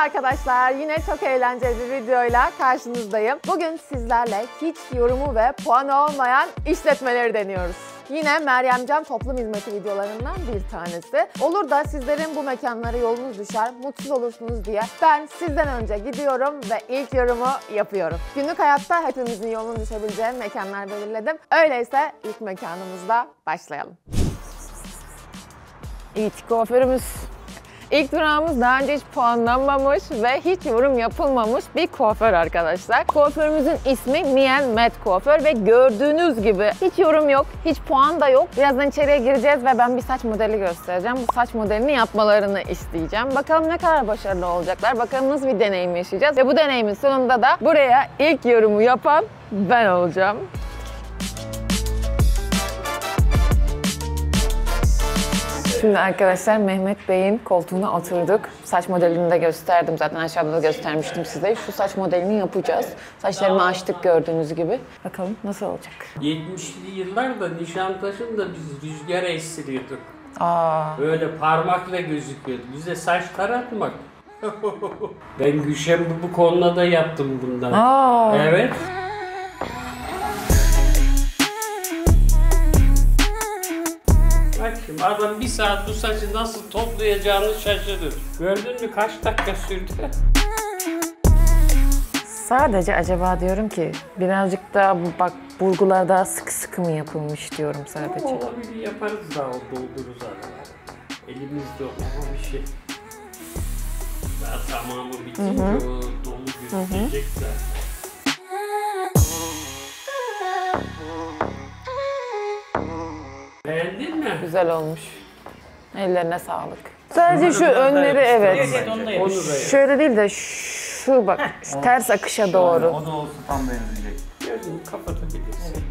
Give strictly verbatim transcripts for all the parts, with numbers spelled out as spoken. arkadaşlar, yine çok eğlenceli bir videoyla karşınızdayım. Bugün sizlerle hiç yorumu ve puanı olmayan işletmeleri deniyoruz. Yine Meryem Can toplum hizmeti videolarından bir tanesi. Olur da sizlerin bu mekanlara yolunuz düşer, mutsuz olursunuz diye ben sizden önce gidiyorum ve ilk yorumu yapıyorum. Günlük hayatta hepimizin yolunu düşebileceği mekanlar belirledim. Öyleyse ilk mekanımızla başlayalım. İlk kuaförümüz. İlk durağımız daha önce hiç puanlanmamış ve hiç yorum yapılmamış bir kuaför arkadaşlar. Kuaförümüzün ismi Miel Matt Kuaför ve gördüğünüz gibi hiç yorum yok, hiç puan da yok. Birazdan içeriye gireceğiz ve ben bir saç modeli göstereceğim. Bu saç modelini yapmalarını isteyeceğim. Bakalım ne kadar başarılı olacaklar, bakalım nasıl bir deneyim yaşayacağız. Ve bu deneyimin sonunda da buraya ilk yorumu yapan ben olacağım. Şimdi arkadaşlar Mehmet Bey'in koltuğuna oturduk. Saç modelini de gösterdim. Zaten aşağıda da göstermiştim size. Şu saç modelini yapacağız. Saçlarımı açtık gördüğünüz gibi. Bakalım nasıl olacak? yetmişli yıllarda Nişantaşı'nda biz rüzgar estiriyorduk. Aa. Böyle parmakla gözüküyordu. Bize saç taratmak. Ben Gülşen bu konuda da yaptım bundan. Aa. Evet. Bak şimdi adam bir saat bu saçı nasıl toplayacağını şaşırır. Gördün mü kaç dakika sürdü? Sadece acaba diyorum ki birazcık daha bak burgular daha sıkı sıkı mı yapılmış diyorum sadece. Ama olabilir, yaparız daha doldururuz araları. Elimizde olan bir şey. Daha tamamı bitince o dolu gözükecek zaten. Beğendin mi? Güzel olmuş. Ellerine sağlık. Sadece bunları şu önleri evet. evet Şöyle değil de şu bak şu o, ters akışa şu doğru. O da olsun tam benzeyecek. Gözünü kapatabilirsin.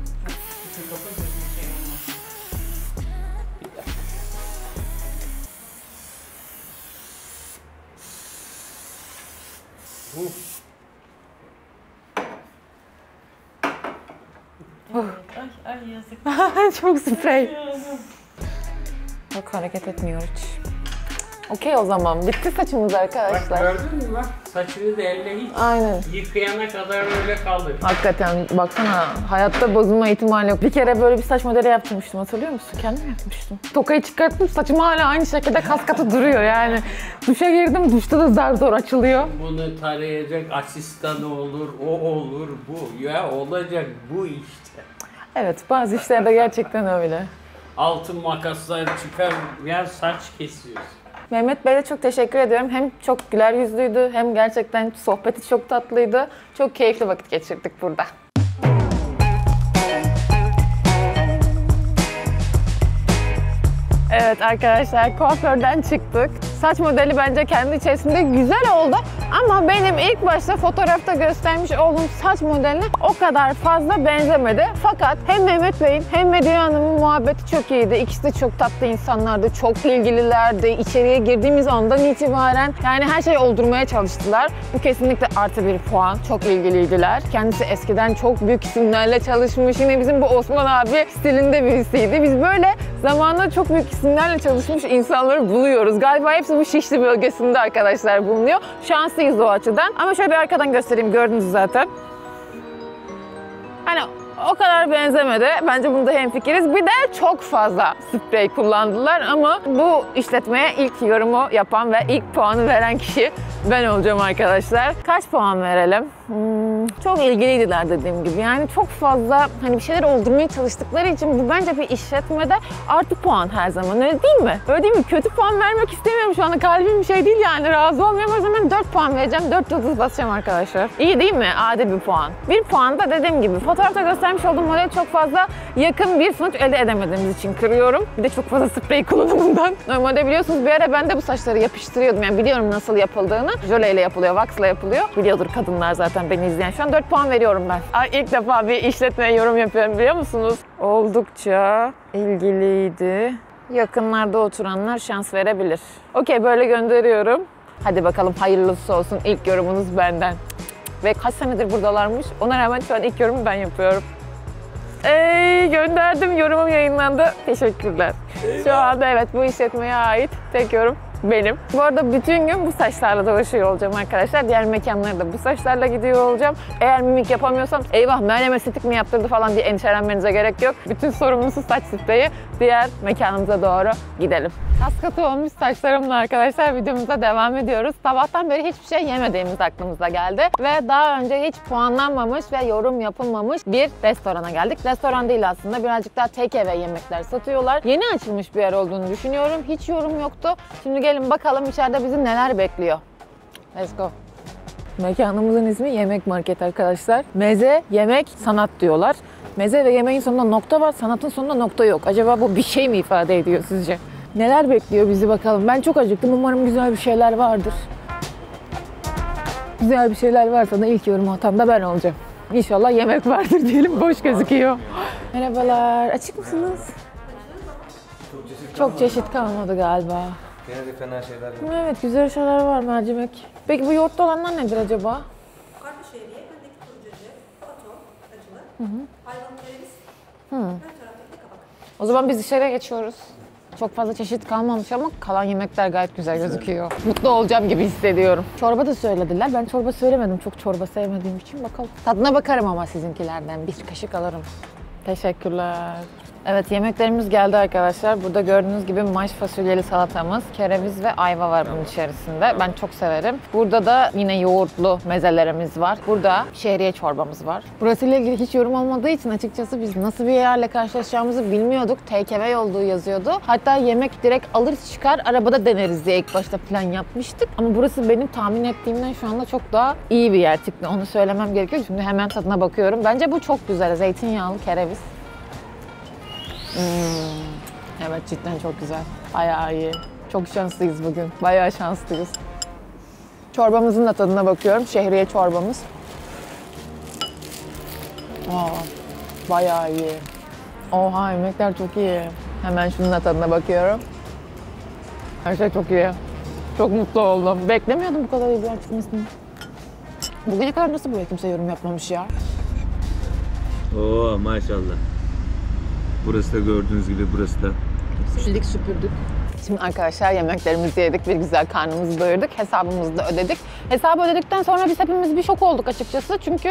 Evet. Uh. Ay, ay yazık. Çok sprey. Bak hareket etmiyor hiç. Okey o zaman. Bitti saçımız arkadaşlar. Bak gördün mü? Saçını da elle hiç aynen yıkayana kadar öyle kaldı. Hakikaten baksana hayatta bozulma ihtimali yok. Bir kere böyle bir saç modeli yaptırmıştım, hatırlıyor musun? Kendim yapmıştım. Tokayı çıkarttım, saçım hala aynı şekilde kas katı duruyor yani. Duşa girdim, duşta da zar zor açılıyor. Bunu tarayacak asistan olur, o olur, bu. Ya olacak bu işte. Evet bazı işlerde gerçekten öyle. Altın makaslar çıkar, yer saç kesiyorsun. Mehmet Bey'e çok teşekkür ediyorum. Hem çok güler yüzlüydü, hem gerçekten sohbeti çok tatlıydı. Çok keyifli vakit geçirdik burada. Evet arkadaşlar, kuaförden çıktık. Saç modeli bence kendi içerisinde güzel oldu. Ama benim ilk başta fotoğrafta göstermiş olduğum saç modeline o kadar fazla benzemedi. Fakat hem Mehmet Bey'in hem Medine Hanım'ın muhabbeti çok iyiydi. İkisi de çok tatlı insanlardı, çok ilgililerdi. İçeriye girdiğimiz andan itibaren yani her şeyi oldurmaya çalıştılar. Bu kesinlikle artı bir puan. Çok ilgiliydiler. Kendisi eskiden çok büyük isimlerle çalışmış. Yine bizim bu Osman abi stilinde birisiydi. Biz böyle zamanında çok büyük isimlerle çalışmış insanları buluyoruz. Galiba hepsi bu Şişli bölgesinde arkadaşlar bulunuyor. Şanslıyız o açıdan. Ama şöyle bir arkadan göstereyim. Gördünüz zaten. Hani o kadar benzemedi. Bence bunda hemfikiriz. Bir de çok fazla sprey kullandılar ama bu işletmeye ilk yorumu yapan ve ilk puanı veren kişi ben olacağım arkadaşlar. Kaç puan verelim? Hmm, çok ilgiliydiler dediğim gibi. Yani çok fazla hani bir şeyler oldurmaya çalıştıkları için bu bence bir işletmede artı puan her zaman, öyle değil mi? Öyle değil mi? Kötü puan vermek istemiyorum şu anda. Kalbim bir şey değil yani. Razı olmuyorum. O zaman dört puan vereceğim. dört yıldız basacağım arkadaşlar. İyi değil mi? Adil bir puan. Bir puan da dediğim gibi fotoğrafta göstermiş olduğum model çok fazla yakın bir sonuç elde edemediğimiz için kırıyorum. Bir de çok fazla sprey kullanımından. Normalde biliyorsunuz bir ara ben de bu saçları yapıştırıyordum. Yani biliyorum nasıl yapıldığını. Jöleyle yapılıyor, waxla yapılıyor. Biliyordur kadınlar zaten. Beni izleyen şu an dört puan veriyorum ben. Ay, ilk defa bir işletmeye yorum yapıyorum biliyor musunuz? Oldukça ilgiliydi. Yakınlarda oturanlar şans verebilir. Okey böyle gönderiyorum. Hadi bakalım hayırlısı olsun, ilk yorumunuz benden. Ve kaç senedir buradalarmış. Ona rağmen şu an ilk yorumu ben yapıyorum. Ey gönderdim, yorumum yayınlandı. Teşekkürler. Eyvallah. Şu anda evet bu işletmeye ait tek yorum benim. Bu arada bütün gün bu saçlarla dolaşıyor olacağım arkadaşlar. Diğer mekanlara da bu saçlarla gidiyor olacağım. Eğer mimik yapamıyorsam eyvah Meryem estetik mi yaptırdı falan diye endişelenmenize gerek yok. Bütün sorumlusu saç spreyi. Diğer mekanımıza doğru gidelim. Az katı olmuş saçlarımla arkadaşlar videomuza devam ediyoruz. Sabahtan beri hiçbir şey yemediğimiz aklımıza geldi. Ve daha önce hiç puanlanmamış ve yorum yapılmamış bir restorana geldik. Restoran değil aslında, birazcık daha take away yemekler satıyorlar. Yeni açılmış bir yer olduğunu düşünüyorum. Hiç yorum yoktu. Şimdi gelin bakalım içeride bizi neler bekliyor. Let's go. Mekanımızın ismi Yemek Market arkadaşlar. Meze, yemek, sanat diyorlar. Meze ve yemeğin sonunda nokta var, sanatın sonunda nokta yok. Acaba bu bir şey mi ifade ediyor sizce? Neler bekliyor bizi bakalım. Ben çok acıktım. Umarım güzel bir şeyler vardır. Güzel bir şeyler varsa da ilk yorum atan da ben olacağım. İnşallah yemek vardır diyelim. Boş gözüküyor. Merhabalar. Açık mısınız? Çok çeşit, çok çeşit kalmadı galiba. Yine de fena şeyler yok. Evet, güzel şeyler var, mercimek. Peki bu yoğurtlu olanlar nedir acaba? Karpuz şehriye, bendeki turcacı, atom, acılı, hayvan kereviz, her taraftaki kabak. O zaman biz dışarıya geçiyoruz. Çok fazla çeşit kalmamış ama kalan yemekler gayet güzel gözüküyor. Mutlu olacağım gibi hissediyorum. Çorba da söylediler. Ben çorba söylemedim. Çok çorba sevmediğim için bakalım. Tadına bakarım ama sizinkilerden. Bir kaşık alırım. Teşekkürler. Evet, yemeklerimiz geldi arkadaşlar. Burada gördüğünüz gibi maş fasulyeli salatamız, kereviz ve ayva var bunun içerisinde. Ben çok severim. Burada da yine yoğurtlu mezelerimiz var. Burada şehriye çorbamız var. Burasıyla ilgili hiç yorum olmadığı için açıkçası biz nasıl bir yerle karşılaşacağımızı bilmiyorduk. T K V olduğu yazıyordu. Hatta yemek direkt alır çıkar arabada deneriz diye ilk başta plan yapmıştık. Ama burası benim tahmin ettiğimden şu anda çok daha iyi bir yer tipli. Onu söylemem gerekiyor. Şimdi hemen tadına bakıyorum. Bence bu çok güzel. Zeytinyağlı kereviz. Hmm. Evet, cidden çok güzel. Bayağı iyi. Çok şanslıyız bugün. Bayağı şanslıyız. Çorbamızın da tadına bakıyorum. Şehriye çorbamız. Aa, bayağı iyi. Oha, yemekler çok iyi. Hemen şunun da tadına bakıyorum. Her şey çok iyi. Çok mutlu oldum. Beklemiyordum bu kadar iyi bir yer çıkmasını. Bugüne kadar nasıl böyle kimse yorum yapmamış ya? Oo, maşallah. Burası da gördüğünüz gibi, burası da. Sildik, süpürdük. Şimdi arkadaşlar yemeklerimizi yedik, bir güzel karnımızı doyurduk, hesabımızı da ödedik. Hesabı ödedikten sonra biz hepimiz bir şok olduk açıkçası çünkü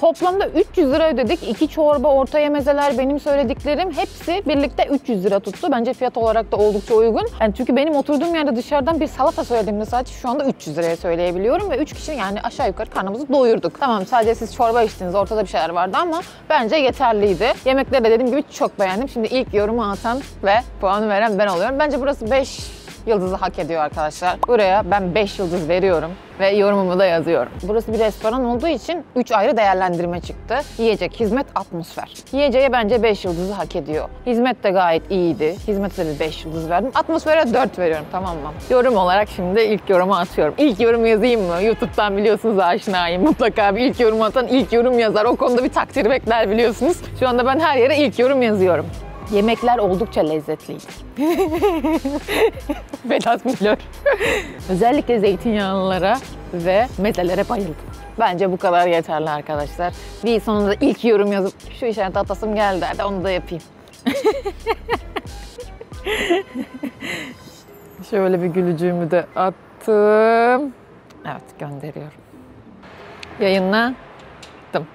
toplamda üç yüz lira ödedik. İki çorba, ortaya mezeler, benim söylediklerim hepsi birlikte üç yüz lira tuttu. Bence fiyat olarak da oldukça uygun. Yani çünkü benim oturduğum yerde dışarıdan bir salata söylediğimde sadece şu anda üç yüz liraya söyleyebiliyorum. Ve üç kişi yani aşağı yukarı karnımızı doyurduk. Tamam, sadece siz çorba içtiniz, ortada bir şeyler vardı ama bence yeterliydi. Yemekleri de dediğim gibi çok beğendim. Şimdi ilk yorumu atan ve puanı veren ben oluyorum. Bence burası beş yıldızı hak ediyor arkadaşlar. Buraya ben beş yıldız veriyorum. Ve yorumumu da yazıyorum. Burası bir restoran olduğu için üç ayrı değerlendirme çıktı. Yiyecek, hizmet, atmosfer. Yiyeceğe bence beş yıldızı hak ediyor. Hizmet de gayet iyiydi. Hizmete de beş yıldız verdim. Atmosfere dört veriyorum, tamam mı? Yorum olarak şimdi ilk yorumu atıyorum. İlk yorumu yazayım mı? YouTube'dan biliyorsunuz aşinayım. Mutlaka bir ilk yorum atan ilk yorum yazar. O konuda bir takdir bekler biliyorsunuz. Şu anda ben her yere ilk yorum yazıyorum. Yemekler oldukça lezzetliydi. Vedat Milor. Özellikle zeytinyağlılara ve mezelere bayıldım. Bence bu kadar yeterli arkadaşlar. Bir sonunda ilk yorum yazıp şu işareti atasım geldi, hadi onu da yapayım. Şöyle bir gülücüğümü de attım. Evet, gönderiyorum. Yayınladım.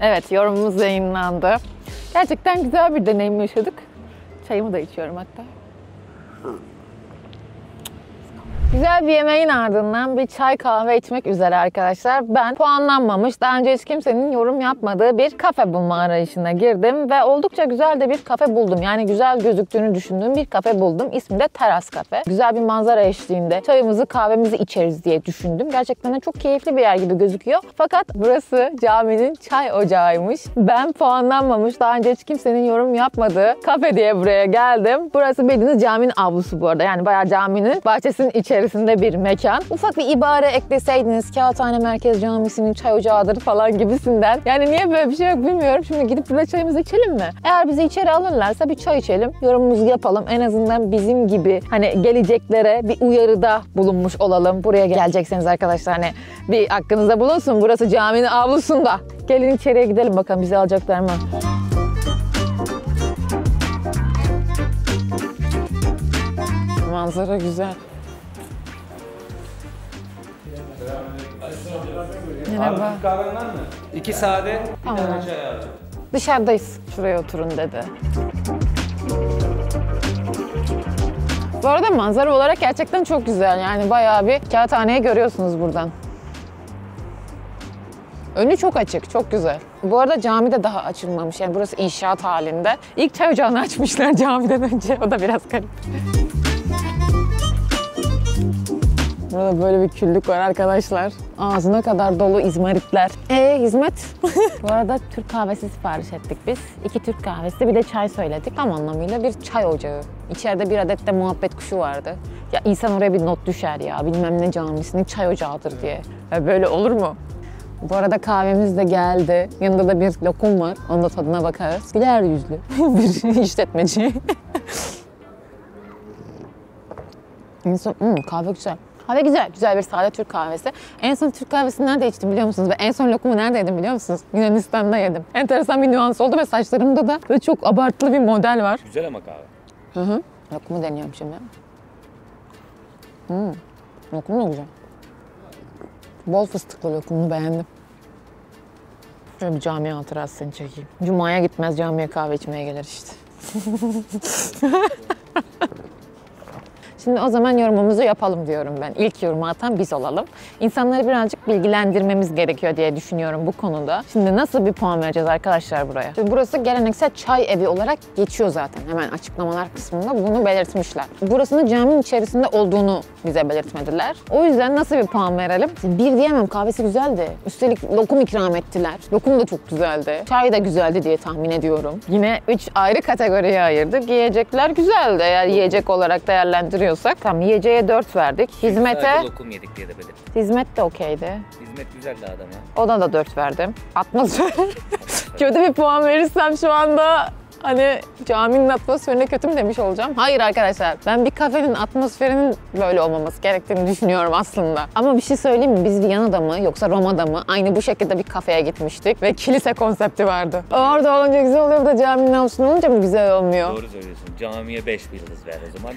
Evet, yorumumuz yayınlandı. Gerçekten güzel bir deneyim yaşadık. Çayımı da içiyorum hatta. Güzel bir yemeğin ardından bir çay kahve içmek üzere arkadaşlar. Ben puanlanmamış, daha önce hiç kimsenin yorum yapmadığı bir kafe bulma arayışına girdim. Ve oldukça güzel de bir kafe buldum. Yani güzel gözüktüğünü düşündüğüm bir kafe buldum. İsmi de Teras Kafe. Güzel bir manzara eşliğinde çayımızı kahvemizi içeriz diye düşündüm. Gerçekten de çok keyifli bir yer gibi gözüküyor. Fakat burası caminin çay ocağıymış. Ben puanlanmamış, daha önce hiç kimsenin yorum yapmadığı kafe diye buraya geldim. Burası bildiğiniz caminin avlusu bu arada. Yani bayağı caminin bahçesinin içerisinde. içerisinde bir mekan. Ufak bir ibare ekleseydiniz, Kağıthane Merkez Camisi'nin çay ocağıdır falan gibisinden. Yani niye böyle bir şey yok bilmiyorum. Şimdi gidip burada çayımızı içelim mi? Eğer bizi içeri alırlarsa bir çay içelim, yorumumuzu yapalım. En azından bizim gibi hani geleceklere bir uyarıda bulunmuş olalım. Buraya gelecekseniz arkadaşlar hani bir aklınızda bulunsun. Burası caminin avlusunda. Gelin içeriye gidelim bakalım bizi alacaklar mı? Manzara güzel. Merhaba. Kahven var mı? İki sade, bir tane çay aldım. Dışarıdayız. Şuraya oturun dedi. Bu arada manzara olarak gerçekten çok güzel. Yani bayağı bir kağıthaneyi görüyorsunuz buradan. Önü çok açık, çok güzel. Bu arada cami de daha açılmamış. Yani burası inşaat halinde. İlk çay ocağını açmışlar camiden önce. O da biraz garip. Burada böyle bir küllük var arkadaşlar. Ağzına kadar dolu izmaritler. Eee hizmet? Bu arada Türk kahvesi sipariş ettik biz. İki Türk kahvesi bir de çay söyledik. Tam anlamıyla bir çay ocağı. İçeride bir adet de muhabbet kuşu vardı. Ya insan oraya bir not düşer ya. Bilmem ne camisinin çay ocağıdır diye. Ya böyle olur mu? Bu arada kahvemiz de geldi. Yanında da bir lokum var. Onun da tadına bakarız. Güler yüzlü bir işletmeci. İnsan, hmm, kahve güzel. Kahve güzel. Güzel bir sade Türk kahvesi. En son Türk kahvesini nerede içtim biliyor musunuz? Ve en son lokumu nerede yedim biliyor musunuz? Yunanistan'da yedim. Enteresan bir nüans oldu ve saçlarımda da böyle çok abartılı bir model var. Güzel ama kahve. Hı hı. Lokumu deniyorum şimdi. Hmm. Lokum da güzel. Bol fıstıklı lokumunu beğendim. Şöyle bir cami hatırasını çekeyim. Cuma'ya gitmez, camiye kahve içmeye gelir işte. Şimdi o zaman yorumumuzu yapalım diyorum ben. İlk yorumu atan biz olalım. İnsanları birazcık bilgilendirmemiz gerekiyor diye düşünüyorum bu konuda. Şimdi nasıl bir puan vereceğiz arkadaşlar buraya? Şimdi burası geleneksel çay evi olarak geçiyor zaten. Hemen açıklamalar kısmında bunu belirtmişler. Burasının caminin içerisinde olduğunu bize belirtmediler. O yüzden nasıl bir puan verelim? Bir diyemem, kahvesi güzeldi. Üstelik lokum ikram ettiler. Lokum da çok güzeldi. Çay da güzeldi diye tahmin ediyorum. Yine üç ayrı kategoriye ayırdık. Yiyecekler güzeldi. Eğer yiyecek olarak değerlendiriyoruz. Tam yiyeceğe dört verdik. Hizmete lokum yedik diye de belirttim. Hizmet de okeydi. Hizmet güzeldi adama. Ona da dört verdim. Atmosfer. Kötü bir puan verirsem şu anda hani caminin atmosferine kötü mü demiş olacağım? Hayır arkadaşlar. Ben bir kafenin atmosferinin böyle olmaması gerektiğini düşünüyorum aslında. Ama bir şey söyleyeyim mi? Biz Viyana'da mı yoksa Roma'da mı aynı bu şekilde bir kafeye gitmiştik ve kilise konsepti vardı. Orada olunca güzel oluyor da caminin altında olunca mı güzel olmuyor? Doğru söylüyorsun. Camiye beş yıldız ver o zaman.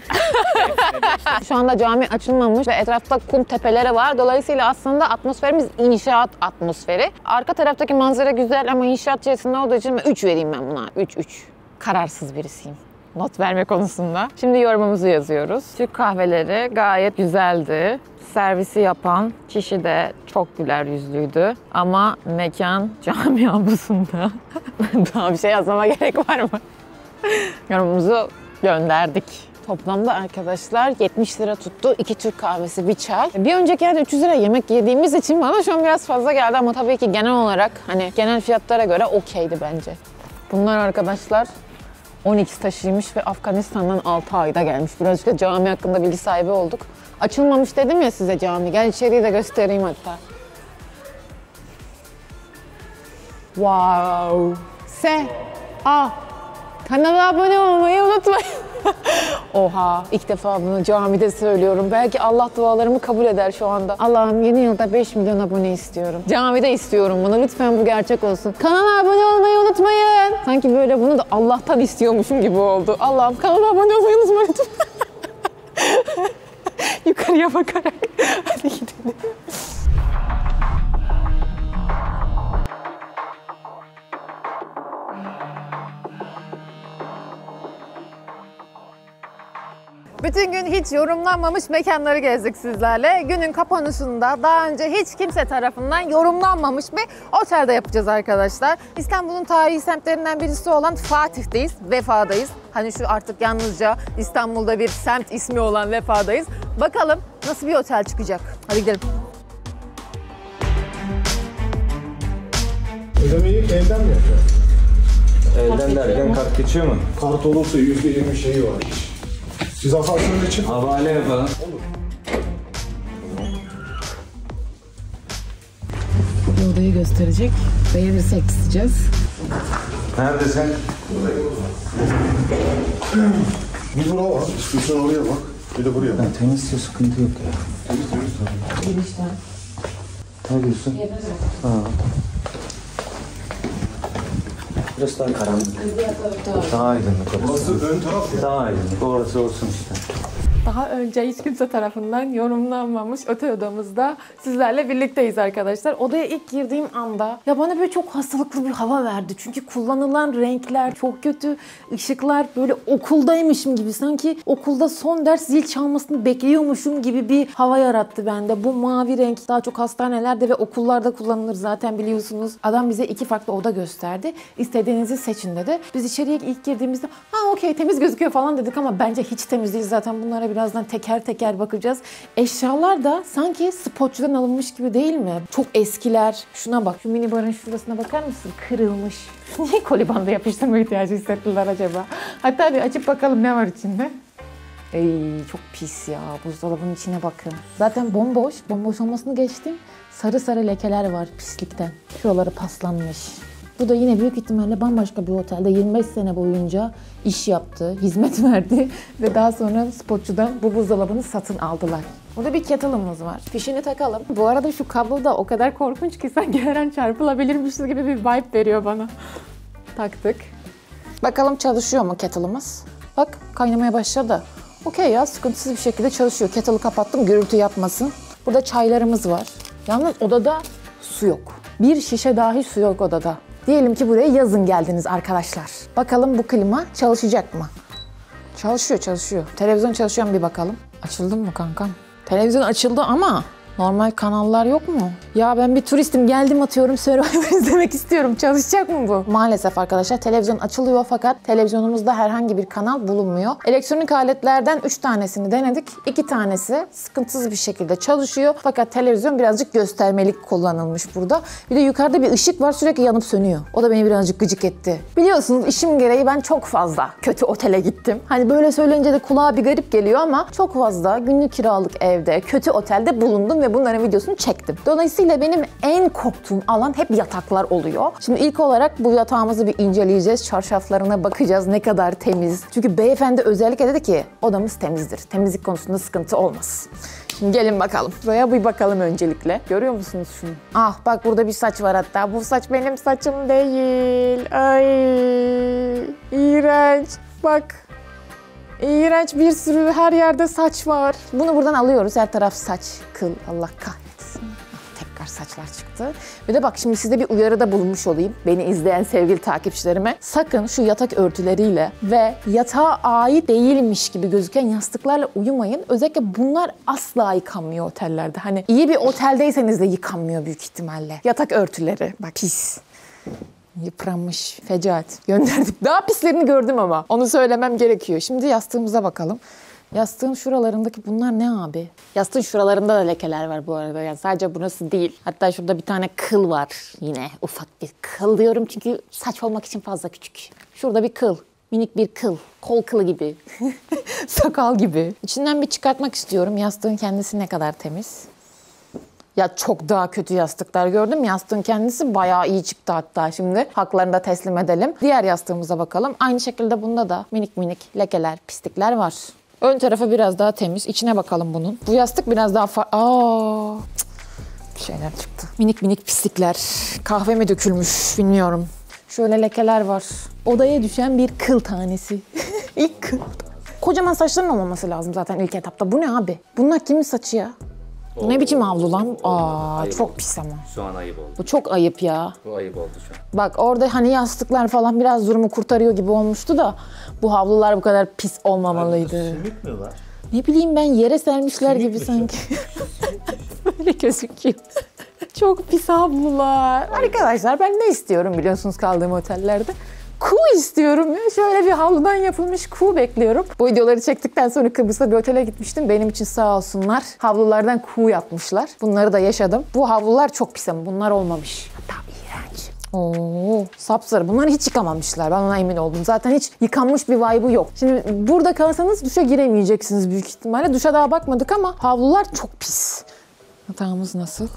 Şu anda cami açılmamış ve etrafta kum tepeleri var. Dolayısıyla aslında atmosferimiz inşaat atmosferi. Arka taraftaki manzara güzel ama inşaat içerisinde olduğu için üç vereyim ben buna. üç üç. Kararsız birisiyim not verme konusunda. Şimdi yorumumuzu yazıyoruz. Türk kahveleri gayet güzeldi. Servisi yapan kişi de çok güler yüzlüydü. Ama mekan cami avlusunda. Daha bir şey yazmama gerek var mı? Yorumumuzu gönderdik. Toplamda arkadaşlar yetmiş lira tuttu. iki Türk kahvesi, bir çay. Bir önceki yerde üç yüz lira yemek yediğimiz için bana şu an biraz fazla geldi ama tabii ki genel olarak hani genel fiyatlara göre okeydi bence. Bunlar arkadaşlar on iki taşıymış ve Afganistan'dan altı ayda gelmiş. Birazcık da cami hakkında bilgi sahibi olduk. Açılmamış dedim ya size cami. Gel içeriği de göstereyim hatta. Wow. Se. A. Kanala abone olmayı unutmayın. Oha, ilk defa bunu camide söylüyorum. Belki Allah dualarımı kabul eder şu anda. Allah'ım yeni yılda beş milyon abone istiyorum. Camide istiyorum bunu. Lütfen bu gerçek olsun. Kanala abone olmayı unutmayın. Sanki böyle bunu da Allah'tan istiyormuşum gibi oldu. Allah'ım kanala abone olmayı unutmayın lütfen. Yukarıya bakarak. Hadi gidelim. Bütün gün hiç yorumlanmamış mekanları gezdik sizlerle. Günün kapanışında daha önce hiç kimse tarafından yorumlanmamış bir otelde yapacağız arkadaşlar. İstanbul'un tarihi semtlerinden birisi olan Fatih'teyiz, Vefa'dayız. Hani şu artık yalnızca İstanbul'da bir semt ismi olan Vefa'dayız. Bakalım nasıl bir otel çıkacak. Hadi gidelim. Ödemeyi evden mi yapacağız? Evden derken kart geçiyor mu? Kart olursa yüzde yirmi şeyi var. Siz asansörün için... Havale yapalım. Bir odayı gösterecek. Beğenirsek isteyeceğiz. Neredesin? Bir bura var. İstiyorsan oraya bak. Bir de buraya bak. Ben temizse sıkıntı yok ya. Temiz temiz. Girişten. Ne diyorsun? Yemez mi? Burası daha karanlık. Daha aydınlık orası. Burası ön taraf ya. Daha aydınlık. Orası olsun işte. Daha önce hiç kimse tarafından yorumlanmamış otel odamızda sizlerle birlikteyiz arkadaşlar. Odaya ilk girdiğim anda ya bana böyle çok hastalıklı bir hava verdi. Çünkü kullanılan renkler çok kötü, ışıklar böyle okuldaymışım gibi, sanki okulda son ders zil çalmasını bekliyormuşum gibi bir hava yarattı bende. Bu mavi renk daha çok hastanelerde ve okullarda kullanılır zaten biliyorsunuz. Adam bize iki farklı oda gösterdi. İstediğinizi seçin dedi. Biz içeriye ilk girdiğimizde ha okey temiz gözüküyor falan dedik ama bence hiç temiz değil zaten. Bunlara birazdan teker teker bakacağız. Eşyalar da sanki spotçudan alınmış gibi değil mi? Çok eskiler. Şuna bak. Şu mini barın şurasına bakar mısın? Kırılmış. Niye kolibanda yapıştırma ihtiyacı hissettiler acaba? Hatta bir açıp bakalım ne var içinde. Ey çok pis ya. Buzdolabının içine bakın. Zaten bomboş. Bomboş olmasını geçtim. Sarı sarı lekeler var pislikten. Şuraları paslanmış. Bu da yine büyük ihtimalle bambaşka bir otelde yirmi beş sene boyunca iş yaptı, hizmet verdi ve daha sonra spotçudan bu buzdolabını satın aldılar. Burada bir kettle'ımız var. Fişini takalım. Bu arada şu kablo da o kadar korkunç ki sanki her an çarpılabilirmiş gibi bir vibe veriyor bana. Taktık. Bakalım çalışıyor mu kettle'ımız? Bak kaynamaya başladı. Okey ya, sıkıntısız bir şekilde çalışıyor. Kettle'ı kapattım gürültü yapmasın. Burada çaylarımız var. Yalnız odada su yok. Bir şişe dahi su yok odada. Diyelim ki buraya yazın geldiniz arkadaşlar. Bakalım bu klima çalışacak mı? Çalışıyor, çalışıyor. Televizyon çalışıyor mu bir bakalım. Açıldı mı kankam? Televizyon açıldı ama normal kanallar yok mu? Ya ben bir turistim, geldim atıyorum Survivor izlemek istiyorum. Çalışacak mı bu? Maalesef arkadaşlar televizyon açılıyor fakat televizyonumuzda herhangi bir kanal bulunmuyor. Elektronik aletlerden üç tanesini denedik. iki tanesi sıkıntısız bir şekilde çalışıyor. Fakat televizyon birazcık göstermelik kullanılmış burada. Bir de yukarıda bir ışık var, sürekli yanıp sönüyor. O da beni birazcık gıcık etti. Biliyorsunuz işim gereği ben çok fazla kötü otele gittim. Hani böyle söyleyince de kulağa bir garip geliyor ama çok fazla günlük kiralık evde, kötü otelde bulundum ve bunların videosunu çektim. Dolayısıyla benim en korktuğum alan hep yataklar oluyor. Şimdi ilk olarak bu yatağımızı bir inceleyeceğiz. Çarşaflarına bakacağız ne kadar temiz. Çünkü beyefendi özellikle dedi ki odamız temizdir. Temizlik konusunda sıkıntı olmaz. Şimdi gelin bakalım. Buraya bir bakalım öncelikle. Görüyor musunuz şunu? Ah bak burada bir saç var hatta. Bu saç benim saçım değil. Ay iğrenç. Bak. İğrenç bir sürü her yerde saç var. Bunu buradan alıyoruz. Her taraf saç, kıl. Allah kahretsin. Tekrar saçlar çıktı. Bir de bak şimdi size bir uyarıda bulunmuş olayım. Beni izleyen sevgili takipçilerime. Sakın şu yatak örtüleriyle ve yatağa ait değilmiş gibi gözüken yastıklarla uyumayın. Özellikle bunlar asla yıkanmıyor otellerde. Hani iyi bir oteldeyseniz de yıkanmıyor büyük ihtimalle. Yatak örtüleri. Bak pis. Yıpranmış. Fecaat. Gönderdik. Daha pislerini gördüm ama. Onu söylemem gerekiyor. Şimdi yastığımıza bakalım. Yastığın şuralarındaki bunlar ne abi? Yastığın şuralarında da lekeler var bu arada. Yani sadece burası değil. Hatta şurada bir tane kıl var. Yine ufak bir kıl diyorum çünkü saç olmak için fazla küçük. Şurada bir kıl. Minik bir kıl. Kol kılı gibi. Sakal gibi. İçinden bir çıkartmak istiyorum. Yastığın kendisi ne kadar temiz. Ya çok daha kötü yastıklar gördüm. Yastığın kendisi bayağı iyi çıktı hatta şimdi. Haklarını da teslim edelim. Diğer yastığımıza bakalım. Aynı şekilde bunda da minik minik lekeler, pislikler var. Ön tarafı biraz daha temiz. İçine bakalım bunun. Bu yastık biraz daha farklı. Aa, bir şeyler çıktı. Minik minik pislikler. Kahve mi dökülmüş bilmiyorum. Şöyle lekeler var. Odaya düşen bir kıl tanesi. İlk kıl. Kocaman saçların olmaması lazım zaten ilk etapta. Bu ne abi? Bunlar kimin saçı ya? O, ne biçim avlu lan? Aa çok oldu. Pis ama. Şu an ayıp oldu. Bu çok ayıp ya. Bu ayıp oldu şu an. Bak orada hani yastıklar falan biraz durumu kurtarıyor gibi olmuştu da bu havlular bu kadar pis olmamalıydı. Sümük mü var? Ne bileyim ben yere sermişler sümük gibi sanki. Böyle gözüküyor. Çok pis havlular. Aynen. Arkadaşlar ben ne istiyorum biliyorsunuz kaldığım otellerde? Ku istiyorum ya. Şöyle bir havludan yapılmış ku bekliyorum. Bu videoları çektikten sonra Kıbrıs'ta bir otele gitmiştim. Benim için sağ olsunlar. Havlulardan ku yapmışlar. Bunları da yaşadım. Bu havlular çok pis ama bunlar olmamış. Hatta iğrenç. Oo, sapsarı. Bunları hiç yıkamamışlar. Ben ona emin oldum. Zaten hiç yıkanmış bir vibe'ı yok. Şimdi burada kalsanız duşa giremeyeceksiniz büyük ihtimalle. Duşa daha bakmadık ama havlular çok pis. Yatağımız nasıl?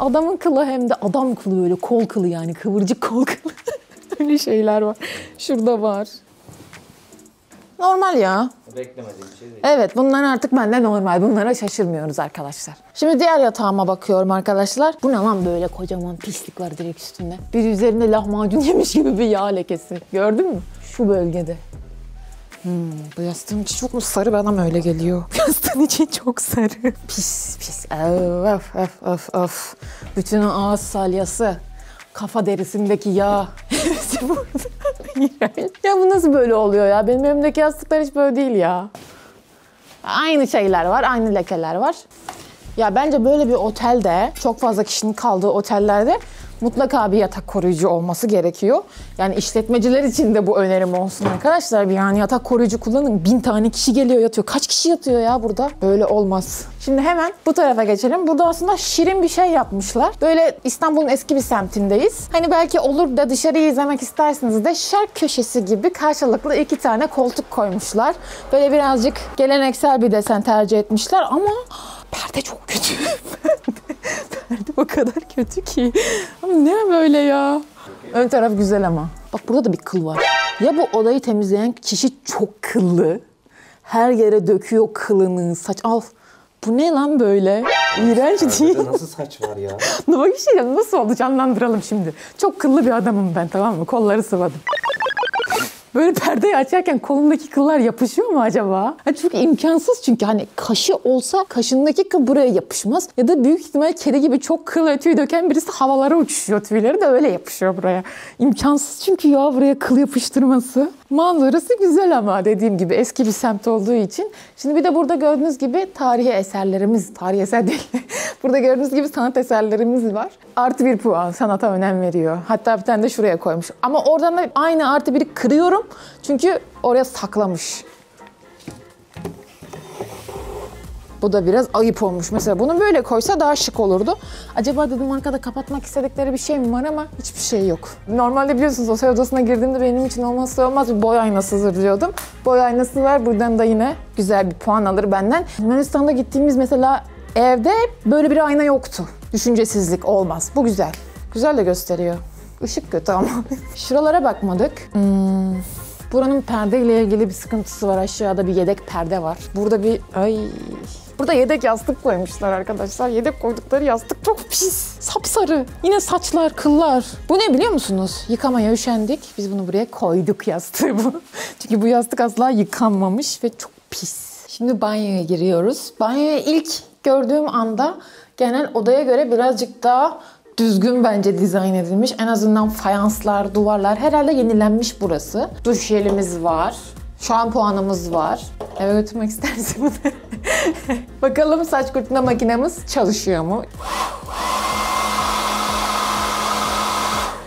Adamın kılı hem de adam kılı böyle. Kol kılı yani. Kıvırcık kol kılı. Öyle şeyler var. Şurada var. Normal ya. Beklemediğim bir şey değil. Evet bunlar artık bende normal. Bunlara şaşırmıyoruz arkadaşlar. Şimdi diğer yatağıma bakıyorum arkadaşlar. Bu ne lan böyle kocaman pislik var direkt üstünde. Bir üzerinde lahmacun yemiş gibi bir yağ lekesi. Gördün mü? Şu bölgede. Hmm, bu yastığın içi çok mu sarı? Bana öyle geliyor. Yastığın içi çok sarı. Pis pis. Öf öf öf öf. Bütün ağız salyası. Kafa derisindeki yağ. Hepsi burada. Ya bu nasıl böyle oluyor ya? Benim evimdeki yastıklar hiç böyle değil ya. Aynı şeyler var, aynı lekeler var. Ya bence böyle bir otelde, çok fazla kişinin kaldığı otellerde mutlaka bir yatak koruyucu olması gerekiyor. Yani işletmeciler için de bu önerim olsun arkadaşlar. Bir yani yatak koruyucu kullanın. Bin tane kişi geliyor yatıyor. Kaç kişi yatıyor ya burada? Böyle olmaz. Şimdi hemen bu tarafa geçelim. Burada aslında şirin bir şey yapmışlar. Böyle İstanbul'un eski bir semtindeyiz. Hani belki olur da dışarıyı izlemek istersiniz de şark köşesi gibi karşılıklı iki tane koltuk koymuşlar. Böyle birazcık geleneksel bir desen tercih etmişler ama perde çok kötü. Perde o kadar kötü ki. Ama ne böyle ya? Ön taraf güzel ama. Bak burada da bir kıl var. Ya bu odayı temizleyen kişi çok kıllı. Her yere döküyor kılını. Saç al. Bu ne lan böyle? İğrenç değil. Nasıl saç var ya? Bak bir şey nasıl oldu canlandıralım şimdi. Çok kıllı bir adamım ben, tamam mı? Kolları sıvadım. Böyle perdeyi açarken kolundaki kıllar yapışıyor mu acaba? Yani çok imkansız çünkü hani kaşı olsa kaşındaki kıl buraya yapışmaz. Ya da büyük ihtimal kedi gibi çok kıl tüy döken birisi havalara uçuşuyor, tüyleri de öyle yapışıyor buraya. İmkansız çünkü ya buraya kıl yapıştırması. Manzarası güzel ama dediğim gibi eski bir semt olduğu için. Şimdi bir de burada gördüğünüz gibi tarihi eserlerimiz, tarihi eser değil. Burada gördüğünüz gibi sanat eserlerimiz var. Artı bir puan, sanata önem veriyor. Hatta bir tane de şuraya koymuş. Ama oradan da aynı artı biri kırıyorum. Çünkü oraya saklamış. Bu da biraz ayıp olmuş. Mesela bunu böyle koysa daha şık olurdu. Acaba dedim arkada kapatmak istedikleri bir şey mi var ama hiçbir şey yok. Normalde biliyorsunuz otel odasına girdiğimde benim için olmazsa olmaz bir boy aynasıdır diyordum. Boy aynası var. Buradan da yine güzel bir puan alır benden. Yunanistan'da gittiğimiz mesela evde böyle bir ayna yoktu. Düşüncesizlik olmaz. Bu güzel. Güzel de gösteriyor. Işık kötü ama. Şuralara bakmadık. Hmm. Buranın perdeyle ilgili bir sıkıntısı var. Aşağıda bir yedek perde var. Burada bir... Ay. Burada yedek yastık koymuşlar arkadaşlar. Yedek koydukları yastık çok pis. Sapsarı. Yine saçlar, kıllar. Bu ne biliyor musunuz? Yıkamaya üşendik. Biz bunu buraya koyduk yastığı bu. Çünkü bu yastık asla yıkanmamış ve çok pis. Şimdi banyoya giriyoruz. Banyoya ilk gördüğüm anda genel odaya göre birazcık daha düzgün bence dizayn edilmiş. En azından fayanslar, duvarlar herhalde yenilenmiş burası. Duş jelimiz var. Şampuanımız var. Eve götürmek isterseniz. Bakalım saç kurutma makinemiz çalışıyor mu?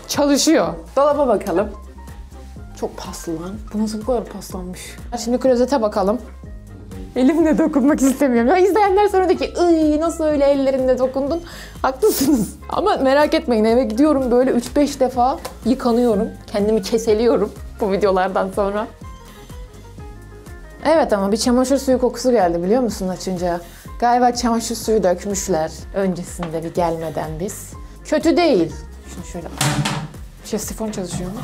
Çalışıyor. Dolaba bakalım. Çok paslı lan. Bu nasıl bu kadar paslanmış? Şimdi klozete bakalım. Elimle dokunmak istemiyorum. Ya izleyenler sonra de ki ıy nasıl öyle ellerinle dokundun? Haklısınız. Ama merak etmeyin eve gidiyorum böyle üç beş defa yıkanıyorum. Kendimi keseliyorum bu videolardan sonra. Evet ama bir çamaşır suyu kokusu geldi biliyor musun açınca? Galiba çamaşır suyu dökmüşler öncesinde bir gelmeden biz. Kötü değil. Şimdi şöyle... Şey, sifon çalışıyor mu?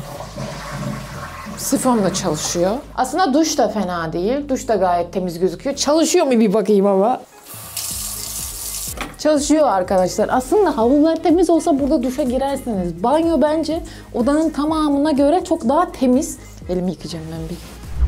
Sifon da çalışıyor. Aslında duş da fena değil. Duş da gayet temiz gözüküyor. Çalışıyor mu bir bakayım ama? Çalışıyor arkadaşlar. Aslında havlular temiz olsa burada duşa girersiniz. Banyo bence odanın tamamına göre çok daha temiz. Elimi yıkayacağım ben bir.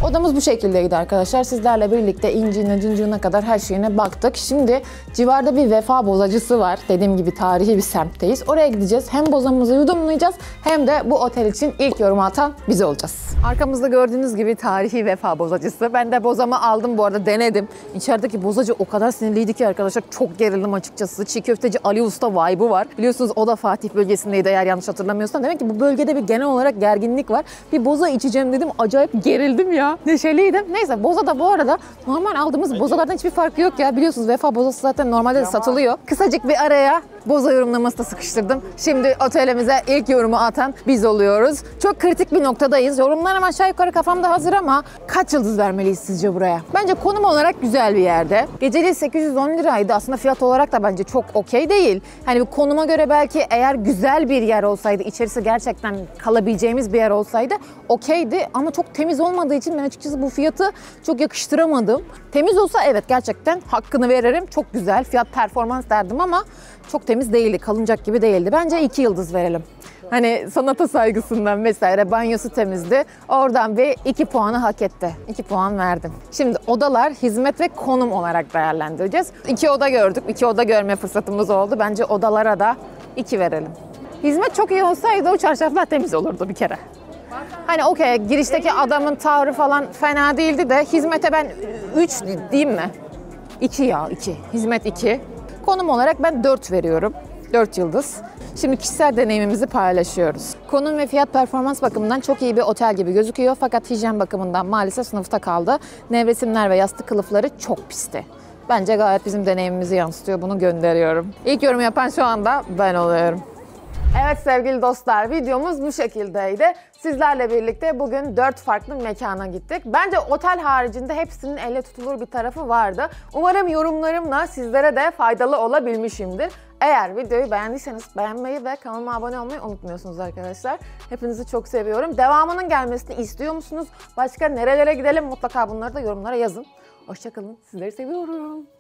Odamız bu şekildeydi arkadaşlar. Sizlerle birlikte incine cıncığına kadar her şeyine baktık. Şimdi civarda bir Vefa bozacısı var. Dediğim gibi tarihi bir semtteyiz. Oraya gideceğiz. Hem bozamızı yudumlayacağız hem de bu otel için ilk yorum atan biz olacağız. Arkamızda gördüğünüz gibi tarihi Vefa bozacısı. Ben de bozamı aldım bu arada, denedim. İçerideki bozacı o kadar sinirliydi ki arkadaşlar çok gerildim açıkçası. Çiğ köfteci Ali Usta vibe'ı var. Biliyorsunuz o da Fatih bölgesindeydi eğer yanlış hatırlamıyorsam. Demek ki bu bölgede bir genel olarak gerginlik var. Bir boza içeceğim dedim. Acayip gerildim ya. Neşeliydim. Neyse boza da bu arada normal aldığımız bozalardan hiçbir farkı yok ya. Biliyorsunuz Vefa bozası zaten normalde de satılıyor. Kısacık bir araya boza yorumlaması da sıkıştırdım. Şimdi otelimize ilk yorumu atan biz oluyoruz. Çok kritik bir noktadayız. Yorumlarım aşağı yukarı kafamda hazır ama kaç yıldız vermeliyiz sizce buraya? Bence konum olarak güzel bir yerde. Geceliği sekiz yüz on liraydı. Aslında fiyat olarak da bence çok okey değil. Hani konuma göre belki eğer güzel bir yer olsaydı, içerisi gerçekten kalabileceğimiz bir yer olsaydı okeydi ama çok temiz olmadığı için ben açıkçası bu fiyatı çok yakıştıramadım. Temiz olsa evet gerçekten hakkını veririm. Çok güzel fiyat performans derdim ama çok temiz değildi. Kalınacak gibi değildi. Bence iki yıldız verelim. Hani sanata saygısından vesaire, banyosu temizdi. Oradan bir iki puanı hak etti. iki puan verdim. Şimdi odalar hizmet ve konum olarak değerlendireceğiz. iki oda gördük. iki oda görme fırsatımız oldu. Bence odalara da iki verelim. Hizmet çok iyi olsaydı o çarşaflar temiz olurdu bir kere. Hani okey, girişteki adamın tavrı falan fena değildi de hizmete ben üç diyeyim mi? iki ya, iki. Hizmet iki. Konum olarak ben dört veriyorum. dört yıldız. Şimdi kişisel deneyimimizi paylaşıyoruz. Konum ve fiyat performans bakımından çok iyi bir otel gibi gözüküyor. Fakat hijyen bakımından maalesef sınıfta kaldı. Nevresimler ve yastık kılıfları çok pisti. Bence gayet bizim deneyimimizi yansıtıyor. Bunu gönderiyorum. İlk yorum yapan şu anda ben oluyorum. Evet sevgili dostlar, videomuz bu şekildeydi. Sizlerle birlikte bugün dört farklı mekana gittik. Bence otel haricinde hepsinin elle tutulur bir tarafı vardı. Umarım yorumlarımla sizlere de faydalı olabilmişimdir. Eğer videoyu beğendiyseniz beğenmeyi ve kanalıma abone olmayı unutmuyorsunuz arkadaşlar. Hepinizi çok seviyorum. Devamının gelmesini istiyor musunuz? Başka nerelere gidelim? Mutlaka bunları da yorumlara yazın. Hoşça kalın. Sizleri seviyorum.